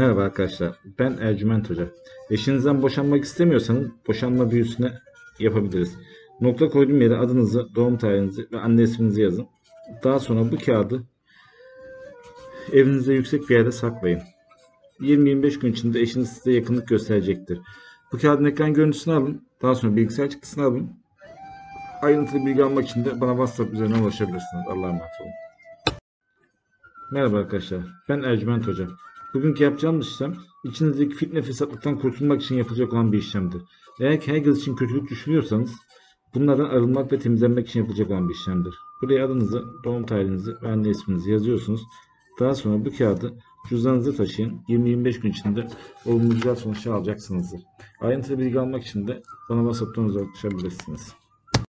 Merhaba arkadaşlar, ben Ercüment Hoca. Eşinizden boşanmak istemiyorsanız boşanma büyüsüne yapabiliriz. Nokta koyduğum yere adınızı, doğum tarihinizi ve anne isminizi yazın. Daha sonra bu kağıdı evinizde yüksek bir yerde saklayın. 20-25 gün içinde eşiniz size yakınlık gösterecektir. Bu kağıdın ekran görüntüsünü alın. Daha sonra bilgisayar çıktısını alın. Ayrıntılı bilgi almak için de bana WhatsApp üzerinden ulaşabilirsiniz. Allah'a emanet olun. Merhaba arkadaşlar, ben Ercüment Hoca. Bugünkü yapacağımız işlem, içinizdeki fitne fesatlıktan kurtulmak için yapılacak olan bir işlemdir. Eğer ki herkes için kötülük düşünüyorsanız, bunlardan arınmak ve temizlenmek için yapılacak olan bir işlemdir. Buraya adınızı, doğum tarihinizi ve anne isminizi yazıyorsunuz. Daha sonra bu kağıdı cüzdanınıza taşıyın. 20-25 gün içinde olumlu güzel sonuçlar alacaksınızdır. Ayrıntılı bilgi almak için de bana WhatsApp'tan ulaşabilirsiniz.